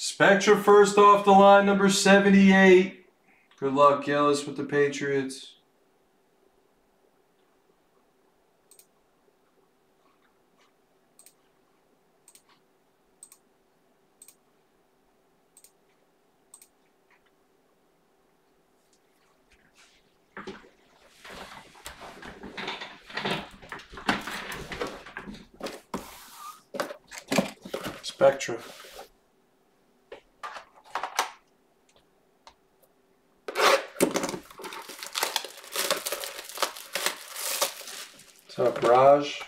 Spectra first off the line, number 78. Good luck, Gillis, with the Patriots. Spectra. What's up, Raj?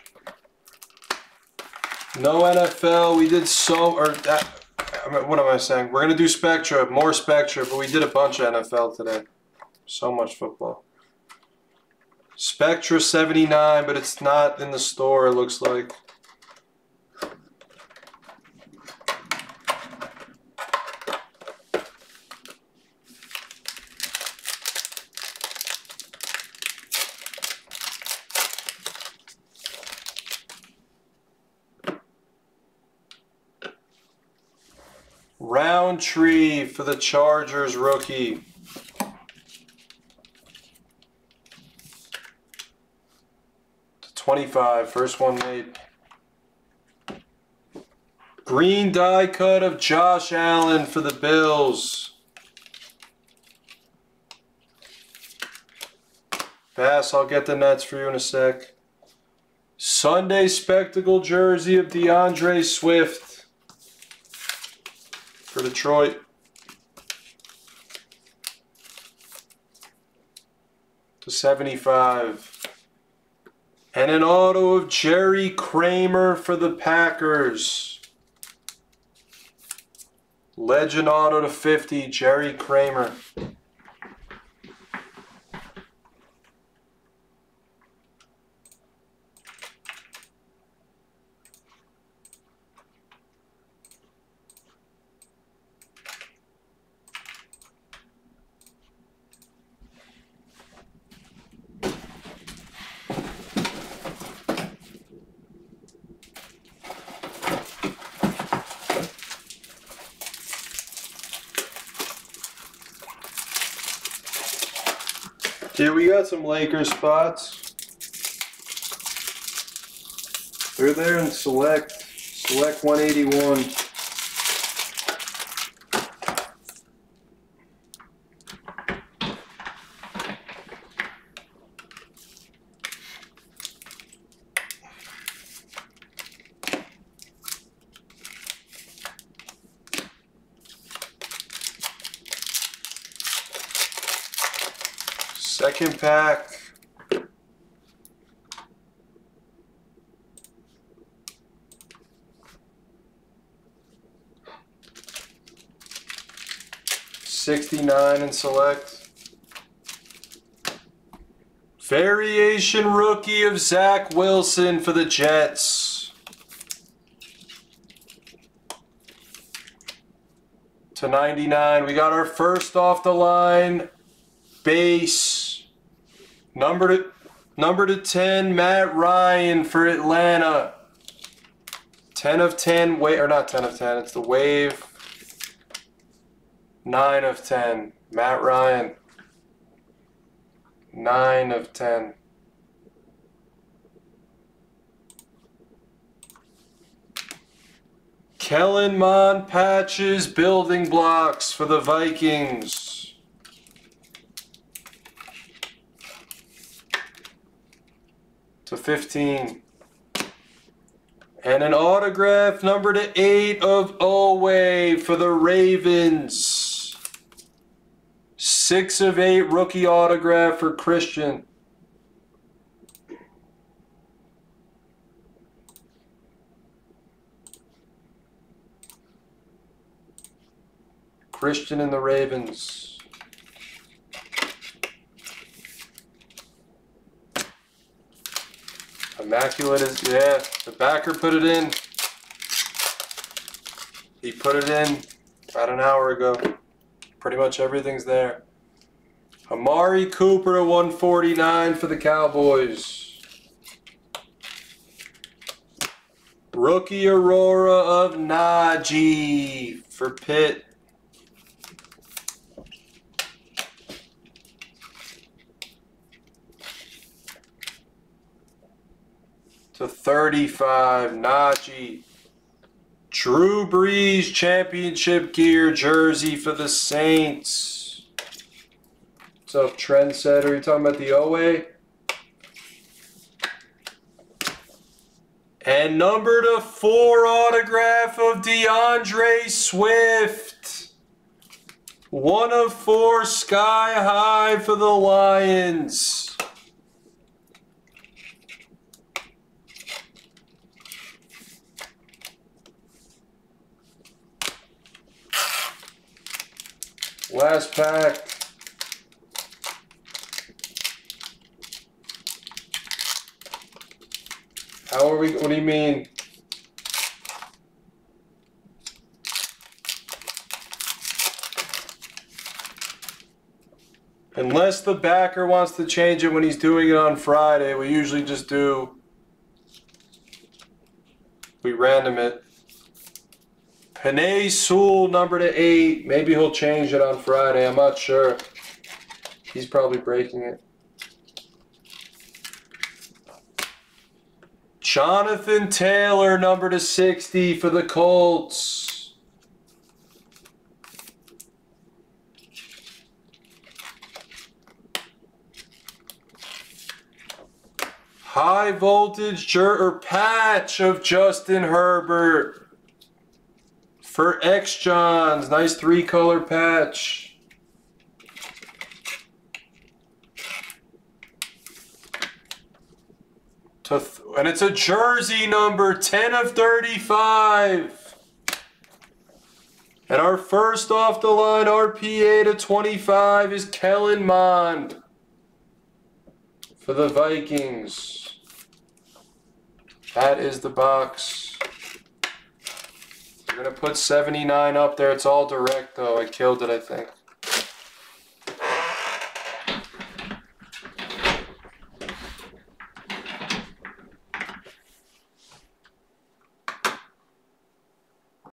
No NFL. We did so, or that, what am I saying? We're going to do Spectra, more Spectra, but we did a bunch of NFL today. So much football. Spectra 79, but it's not in the store, it looks like. Roundtree for the Chargers rookie. /25, first one made. Green die cut of Josh Allen for the Bills. Bass, I'll get the Nets for you in a sec. Sunday Spectacle jersey of DeAndre Swift for Detroit. /75. And an auto of Jerry Kramer for the Packers. Legend auto /50, Jerry Kramer. Here we got some Lakers spots. They're there in select. Select 181. Second pack. /69 and select. Variation rookie of Zach Wilson for the Jets. /99. We got our first off the line base. Number to 10, Matt Ryan for Atlanta. 10/10, wait, or not 10/10, it's the wave. 9/10, Matt Ryan. 9/10. Kellen Mond patches, building blocks for the Vikings. /15. And an autograph number /8 of Olway for the Ravens. 6/8 rookie autograph for Christian. Christian and the Ravens. Immaculate is, yeah, the backer put it in. He put it in about an hour ago. Pretty much everything's there. Amari Cooper /149 for the Cowboys. Rookie Aurora of Najee for Pitt. /35, Najee. Drew Brees championship gear jersey for the Saints. What's up, trendsetter? You talking about the Olway? And number /4 autograph of DeAndre Swift. 1/4 sky high for the Lions. Last pack. How are we? What do you mean? Unless the backer wants to change it when he's doing it on Friday, we usually just do. We random it. Haney Sewell, number /8. Maybe he'll change it on Friday. I'm not sure. He's probably breaking it. Jonathan Taylor, number /60 for the Colts. High voltage shirt or patch of Justin Herbert. For X-Johns, nice 3-color patch. And it's a jersey number, 10/35. And our first off the line RPA /25 is Kellen Mond for the Vikings. That is the box. We're going to put 79 up there. It's all direct, though. I killed it, I think.